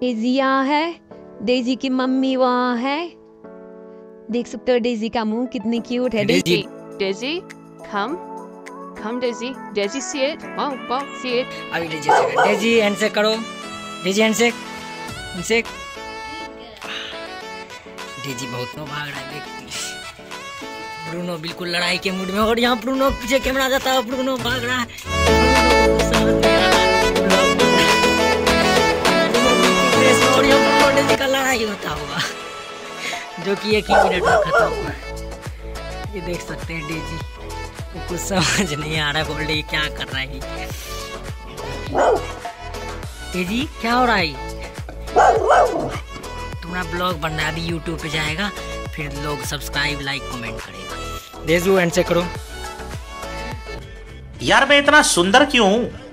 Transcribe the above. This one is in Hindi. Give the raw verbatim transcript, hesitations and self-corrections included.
डेजी यहाँ है, डेजी की मम्मी वहाँ है। देख सकते हो डेजी का मुंह कितनी क्यूट है। Daisy Daisy come come Daisy Daisy see it wow wow see it. अभी डेजी से डेजी हैंडशेक करो, डेजी हैंडशेक हैंडशेक। डेजी बहुत नो भाग रहा है। ब्रूनो बिल्कुल लड़ाई के मूड में और यहाँ ब्रूनो पीछे कैमरा जाता है, ब्रूनो भाग रहा है का लड़ाई होता हुआ जो कि एक ही मिनट में खत्म हुआ। ये देख सकते हैं डेजी को कुछ समझ नहीं आ रहा, बोल रही क्या कर रहा है। डेजी क्या हो रहा है, तुम्हारा ब्लॉग बन रहा है, अभी यूट्यूब पे जाएगा, फिर लोग सब्सक्राइब लाइक कमेंट करेंगे। देजू हैंडशेक करो यार, मैं इतना सुंदर क्यों हूँ।